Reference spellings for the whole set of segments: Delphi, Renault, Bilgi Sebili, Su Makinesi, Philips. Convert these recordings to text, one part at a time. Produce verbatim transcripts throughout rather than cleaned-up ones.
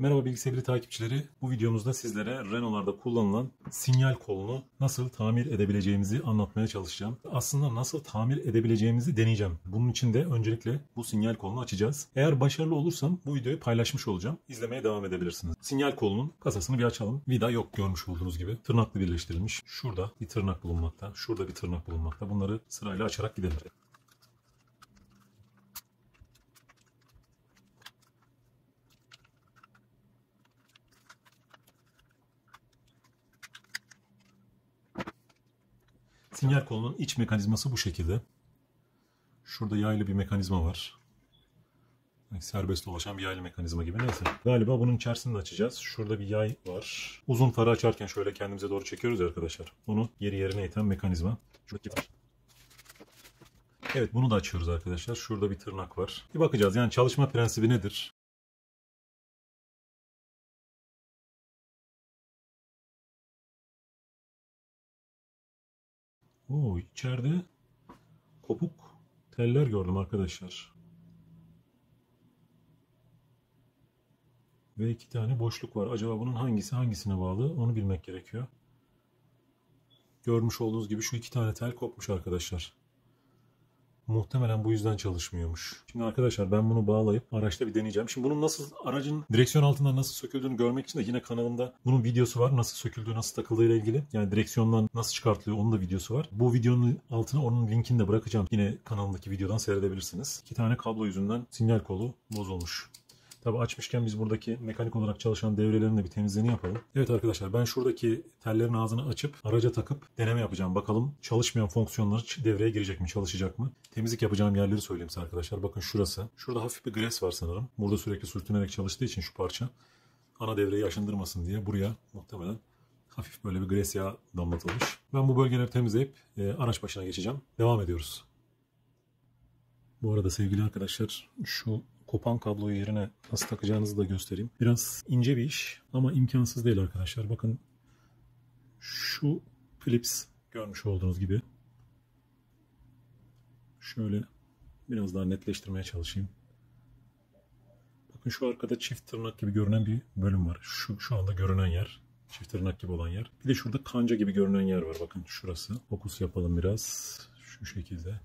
Merhaba Bilgi Sebili takipçileri. Bu videomuzda sizlere Renault'larda kullanılan sinyal kolunu nasıl tamir edebileceğimizi anlatmaya çalışacağım. Aslında nasıl tamir edebileceğimizi deneyeceğim. Bunun için de öncelikle bu sinyal kolunu açacağız. Eğer başarılı olursam bu videoyu paylaşmış olacağım. İzlemeye devam edebilirsiniz. Sinyal kolunun kasasını bir açalım. Vida yok görmüş olduğunuz gibi. Tırnaklı birleştirilmiş. Şurada bir tırnak bulunmakta. Şurada bir tırnak bulunmakta. Bunları sırayla açarak gidelim. Sinyal kolunun iç mekanizması bu şekilde. Şurada yaylı bir mekanizma var. Yani serbest dolaşan bir yaylı mekanizma gibi. Neyse. Galiba bunun içerisini de açacağız. Şurada bir yay var. Uzun farı açarken şöyle kendimize doğru çekiyoruz ya arkadaşlar. Onu yeri yerine iten mekanizma. Şuradaki var. Evet, bunu da açıyoruz arkadaşlar. Şurada bir tırnak var. Bir bakacağız yani çalışma prensibi nedir? Oo, içeride kopuk teller gördüm arkadaşlar. Ve iki tane boşluk var. Acaba bunun hangisi hangisine bağlı? Onu bilmek gerekiyor. Görmüş olduğunuz gibi şu iki tane tel kopmuş arkadaşlar. Muhtemelen bu yüzden çalışmıyormuş. Şimdi arkadaşlar ben bunu bağlayıp araçta bir deneyeceğim. Şimdi bunun nasıl, aracın direksiyon altından nasıl söküldüğünü görmek için de yine kanalımda bunun videosu var. Nasıl söküldüğü, nasıl takıldığı ile ilgili. Yani direksiyondan nasıl çıkartılıyor onun da videosu var. Bu videonun altına onun linkini de bırakacağım. Yine kanalımdaki videodan seyredebilirsiniz. İki tane kablo yüzünden sinyal kolu bozulmuş. Tabi açmışken biz buradaki mekanik olarak çalışan devrelerin de bir temizliğini yapalım. Evet arkadaşlar, ben şuradaki tellerin ağzını açıp araca takıp deneme yapacağım. Bakalım çalışmayan fonksiyonları devreye girecek mi, çalışacak mı? Temizlik yapacağım yerleri söyleyeyim size arkadaşlar. Bakın şurası. Şurada hafif bir gres var sanırım. Burada sürekli sürtünerek çalıştığı için şu parça. Ana devreyi aşındırmasın diye buraya muhtemelen hafif böyle bir gres yağı damlatılmış. Ben bu bölgeleri temizleyip e, araç başına geçeceğim. Devam ediyoruz. Bu arada sevgili arkadaşlar şu kopan kabloyu yerine nasıl takacağınızı da göstereyim. Biraz ince bir iş ama imkansız değil arkadaşlar. Bakın şu Philips görmüş olduğunuz gibi. Şöyle biraz daha netleştirmeye çalışayım. Bakın şu arkada çift tırnak gibi görünen bir bölüm var. Şu, şu anda görünen yer. Çift tırnak gibi olan yer. Bir de şurada kanca gibi görünen yer var. Bakın şurası. Fokus yapalım biraz. Şu şekilde.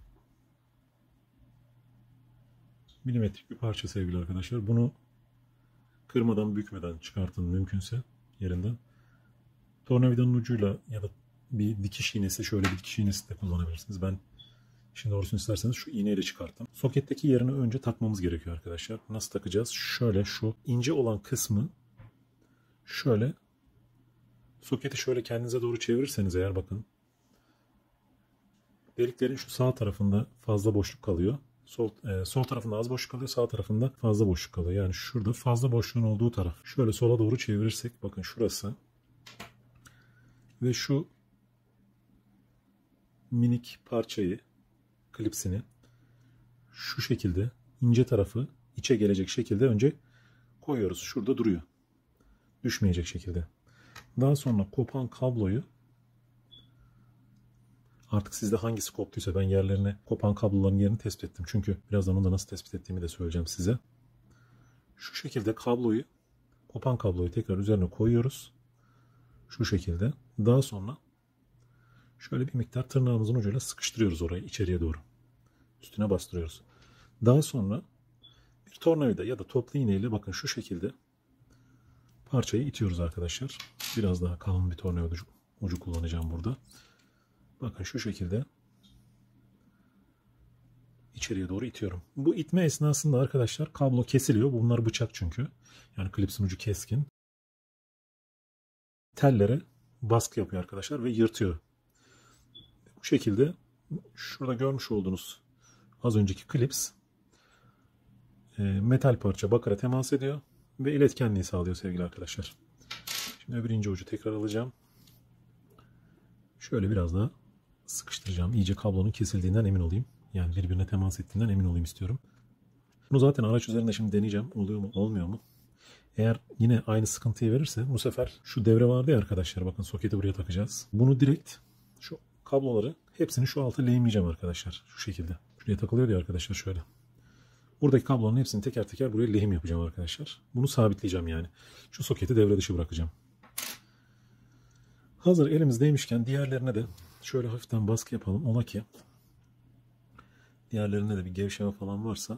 Milimetrik bir parça sevgili arkadaşlar. Bunu kırmadan, bükmeden çıkartın mümkünse yerinden. Tornavidanın ucuyla ya da bir dikiş iğnesi, şöyle bir dikiş iğnesi de kullanabilirsiniz. Ben şimdi doğrusunu isterseniz şu iğneyle çıkarttım. Soketteki yerini önce takmamız gerekiyor arkadaşlar. Nasıl takacağız? Şöyle şu ince olan kısmı şöyle, soketi şöyle kendinize doğru çevirirseniz eğer, bakın deliklerin şu sağ tarafında fazla boşluk kalıyor. Sol, e, sol tarafında az boşluk kalıyor, sağ tarafında fazla boşluk kalıyor. Yani şurada fazla boşluğun olduğu taraf. Şöyle sola doğru çevirirsek, bakın şurası ve şu minik parçayı, klipsini şu şekilde ince tarafı içe gelecek şekilde önce koyuyoruz. Şurada duruyor. Düşmeyecek şekilde. Daha sonra kopan kabloyu, artık sizde hangisi koptuysa, ben yerlerine, kopan kabloların yerini tespit ettim. Çünkü birazdan onu da nasıl tespit ettiğimi de söyleyeceğim size. Şu şekilde kabloyu, kopan kabloyu tekrar üzerine koyuyoruz. Şu şekilde. Daha sonra şöyle bir miktar tırnağımızın ucuyla sıkıştırıyoruz orayı içeriye doğru. Üstüne bastırıyoruz. Daha sonra bir tornavida ya da toplu iğneyle bakın şu şekilde parçayı itiyoruz arkadaşlar. Biraz daha kalın bir tornavida ucu, ucu kullanacağım burada. Bakın şu şekilde içeriye doğru itiyorum. Bu itme esnasında arkadaşlar kablo kesiliyor. Bunlar bıçak çünkü. Yani klipsin ucu keskin. Tellere baskı yapıyor arkadaşlar ve yırtıyor. Bu şekilde şurada görmüş olduğunuz az önceki klips metal parça bakara temas ediyor ve iletkenliği sağlıyor sevgili arkadaşlar. Şimdi öbür ince ucu tekrar alacağım. Şöyle biraz daha sıkıştıracağım. İyice kablonun kesildiğinden emin olayım. Yani birbirine temas ettiğinden emin olayım istiyorum. Bunu zaten araç üzerinde şimdi deneyeceğim. Oluyor mu, olmuyor mu? Eğer yine aynı sıkıntıyı verirse bu sefer şu devre vardı ya arkadaşlar. Bakın soketi buraya takacağız. Bunu direkt şu kabloları hepsini şu altı lehimleyeceğim arkadaşlar. Şu şekilde. Şuraya takılıyor ya arkadaşlar şöyle. Buradaki kablonun hepsini teker teker buraya lehim yapacağım arkadaşlar. Bunu sabitleyeceğim yani. Şu soketi devre dışı bırakacağım. Hazır elimizdeymişken diğerlerine de şöyle hafiften baskı yapalım. Ola ki diğerlerine de bir gevşeme falan varsa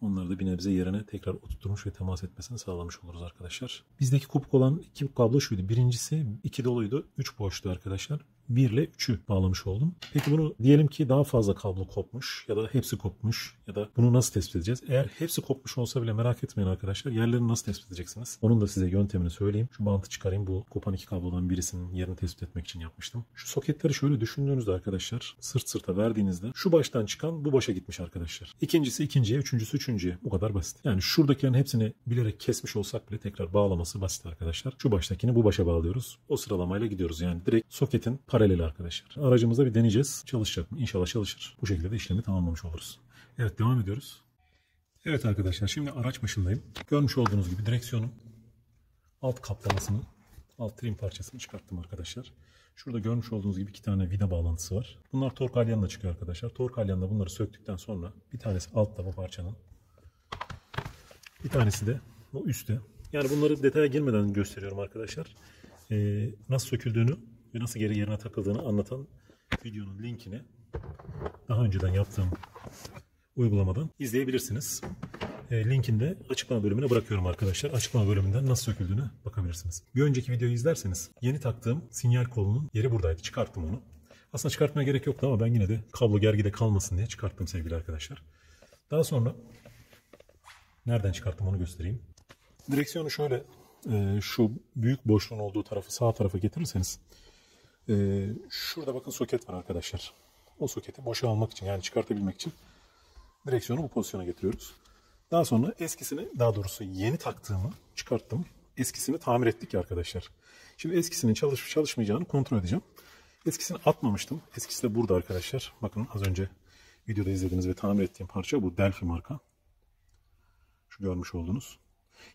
onları da bir nebze yerine tekrar oturtmuş ve temas etmesini sağlamış oluruz arkadaşlar. Bizdeki kopuk olan iki kablo şuydu. Birincisi iki doluydu. üç boştu arkadaşlar. bir ile üçü bağlamış oldum. Peki bunu diyelim ki daha fazla kablo kopmuş ya da hepsi kopmuş ya da bunu nasıl tespit edeceğiz? Eğer hepsi kopmuş olsa bile merak etmeyin arkadaşlar. Yerlerini nasıl tespit edeceksiniz? Onun da size yöntemini söyleyeyim. Şu bantı çıkarayım. Bu kopan iki kablodan birisinin yerini tespit etmek için yapmıştım. Şu soketleri şöyle düşündüğünüzde arkadaşlar sırt sırta verdiğinizde şu baştan çıkan bu başa gitmiş arkadaşlar. İkincisi ikinciye, üçüncüsü üçüncüye. Bu kadar basit. Yani şuradakilerin hepsini bilerek kesmiş olsak bile tekrar bağlaması basit arkadaşlar. Şu baştakini bu başa bağlıyoruz. O sıralamayla gidiyoruz yani. Direkt soketin paralel arkadaşlar. Aracımızda bir deneyeceğiz. Çalışacak mı? İnşallah çalışır. Bu şekilde de işlemi tamamlamış oluruz. Evet, devam ediyoruz. Evet arkadaşlar, şimdi araç başındayım. Görmüş olduğunuz gibi direksiyonun alt kaplamasını, alt trim parçasını çıkarttım arkadaşlar. Şurada görmüş olduğunuz gibi iki tane vida bağlantısı var. Bunlar tork alyanla çıkıyor arkadaşlar. Tork alyanla bunları söktükten sonra bir tanesi altta bu parçanın. Bir tanesi de o üstte. Yani bunları detaya girmeden gösteriyorum arkadaşlar. Ee, nasıl söküldüğünü ve nasıl geri yerine takıldığını anlatan videonun linkini daha önceden yaptığım uygulamadan izleyebilirsiniz. E, linkini de açıklama bölümüne bırakıyorum arkadaşlar. Açıklama bölümünden nasıl söküldüğüne bakabilirsiniz. Bir önceki videoyu izlerseniz yeni taktığım sinyal kolunun yeri buradaydı. Çıkarttım onu. Aslında çıkartmaya gerek yoktu ama ben yine de kablo gergide kalmasın diye çıkarttım sevgili arkadaşlar. Daha sonra nereden çıkarttım onu göstereyim. Direksiyonu şöyle e, şu büyük boşluğun olduğu tarafı sağ tarafa getirirseniz Ee, şurada bakın soket var arkadaşlar. O soketi boşa almak için, yani çıkartabilmek için direksiyonu bu pozisyona getiriyoruz. Daha sonra eskisini, daha doğrusu yeni taktığımı çıkarttım. Eskisini tamir ettik ya arkadaşlar. Şimdi eskisinin çalışıp çalışmayacağını kontrol edeceğim. Eskisini atmamıştım. Eskisi de burada arkadaşlar. Bakın az önce videoda izlediğiniz ve tamir ettiğim parça bu Delphi marka. Şu görmüş olduğunuz.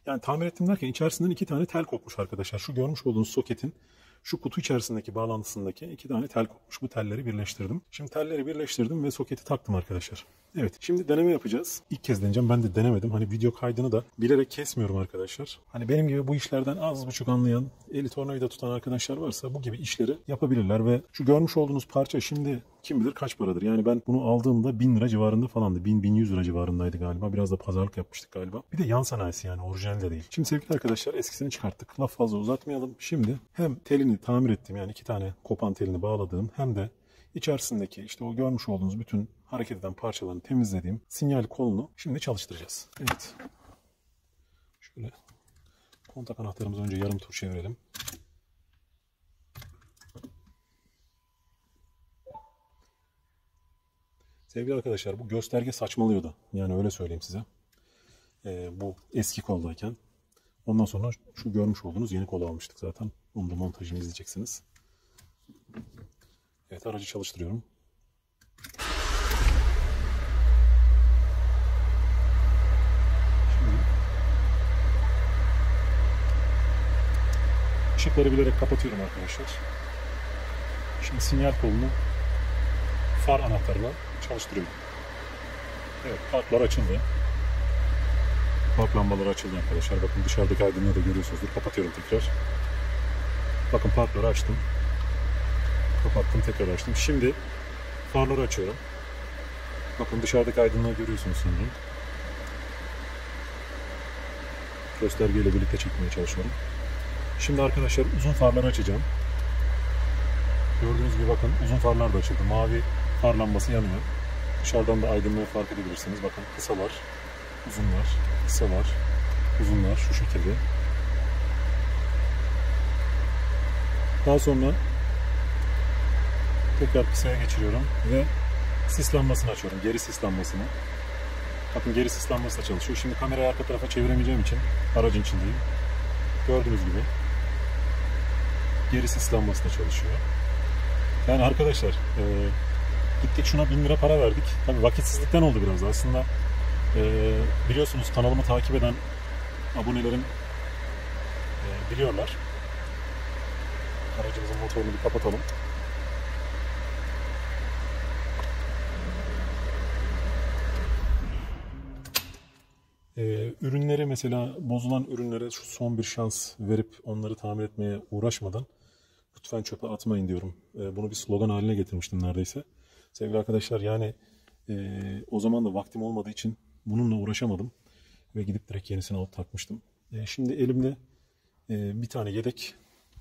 Yani tamir ettim derken içerisinden iki tane tel kopmuş arkadaşlar. Şu görmüş olduğunuz soketin şu kutu içerisindeki bağlantısındaki iki tane tel kopmuş. Bu telleri birleştirdim. Şimdi telleri birleştirdim ve soketi taktım arkadaşlar. Evet, şimdi deneme yapacağız. İlk kez deneyeceğim. Ben de denemedim. Hani video kaydını da bilerek kesmiyorum arkadaşlar. Hani benim gibi bu işlerden az buçuk anlayan, eli tornavida tutan arkadaşlar varsa bu gibi işleri yapabilirler ve şu görmüş olduğunuz parça şimdi kim bilir kaç paradır. Yani ben bunu aldığımda bin lira civarında falandı. bin bin yüz lira civarındaydı galiba. Biraz da pazarlık yapmıştık galiba. Bir de yan sanayisi, yani orijinal de değil. Şimdi sevgili arkadaşlar, eskisini çıkarttık. Laf fazla uzatmayalım. Şimdi hem telini tamir ettim, yani iki tane kopan telini bağladığım, hem de İçerisindeki işte o görmüş olduğunuz bütün hareket eden parçalarını temizlediğim sinyal kolunu şimdi çalıştıracağız. Evet. Şöyle kontak anahtarımızı önce yarım tur çevirelim. Sevgili arkadaşlar, bu gösterge saçmalıyordu. Yani öyle söyleyeyim size. Ee, bu eski koldayken. Ondan sonra şu görmüş olduğunuz yeni kolu almıştık zaten. Onun da montajını izleyeceksiniz. Evet, aracı çalıştırıyorum. Şimdi ışıkları bilerek kapatıyorum arkadaşlar. Şimdi sinyal kolunu far anahtarıyla çalıştırıyorum. Evet, farlar açıldı. Park lambaları açıldı arkadaşlar. Bakın dışarıdaki aydınlığı da görüyorsunuzdur. Kapatıyorum tekrar. Bakın parkları açtım. Kapattım, tekrar açtım. Şimdi farları açıyorum. Bakın dışarıdaki aydınlığı görüyorsunuz sanırım. Göstergeyle birlikte çekmeye çalışıyorum. Şimdi arkadaşlar uzun farları açacağım. Gördüğünüz gibi bakın uzun farlar da açıldı. Mavi far lambası yanıyor. Dışarıdan da aydınlığı fark edebilirsiniz. Bakın kısalar, uzunlar, kısalar, uzunlar şu şekilde. Daha sonra tekrar kısaya geçiriyorum ve sis lambasını açıyorum. Geri sis lambasını. Bakın geri sis lambası da çalışıyor. Şimdi kamerayı arka tarafa çeviremeyeceğim için aracın içindeyim. Gördüğünüz gibi geri sis lambası da çalışıyor. Yani arkadaşlar e, gittik şuna bin lira para verdik. Tabii vakitsizlikten oldu biraz da. Aslında e, biliyorsunuz kanalımı takip eden abonelerim e, biliyorlar. Aracımızın motorunu bir kapatalım. Ee, ürünlere mesela bozulan ürünlere şu son bir şans verip onları tamir etmeye uğraşmadan lütfen çöpe atmayın diyorum. Ee, bunu bir slogan haline getirmiştim neredeyse. Sevgili arkadaşlar, yani e, o zaman da vaktim olmadığı için bununla uğraşamadım ve gidip direkt yenisini alıp takmıştım. E, şimdi elimde e, bir tane yedek,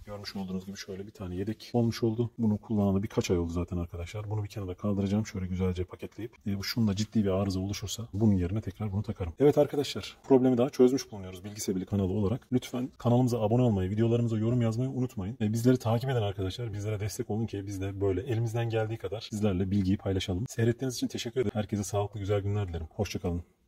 görmüş olduğunuz gibi şöyle bir tane yedek olmuş oldu. Bunu kullanalı birkaç ay oldu zaten arkadaşlar. Bunu bir kenara kaldıracağım. Şöyle güzelce paketleyip e, şunda ciddi bir arıza oluşursa bunun yerine tekrar bunu takarım. Evet arkadaşlar, problemi daha çözmüş bulunuyoruz Bilgi Sebili kanalı olarak. Lütfen kanalımıza abone olmayı, videolarımıza yorum yazmayı unutmayın. E, bizleri takip eden arkadaşlar, bizlere destek olun ki biz de böyle elimizden geldiği kadar sizlerle bilgiyi paylaşalım. Seyrettiğiniz için teşekkür ederim. Herkese sağlıklı güzel günler dilerim. Hoşça kalın.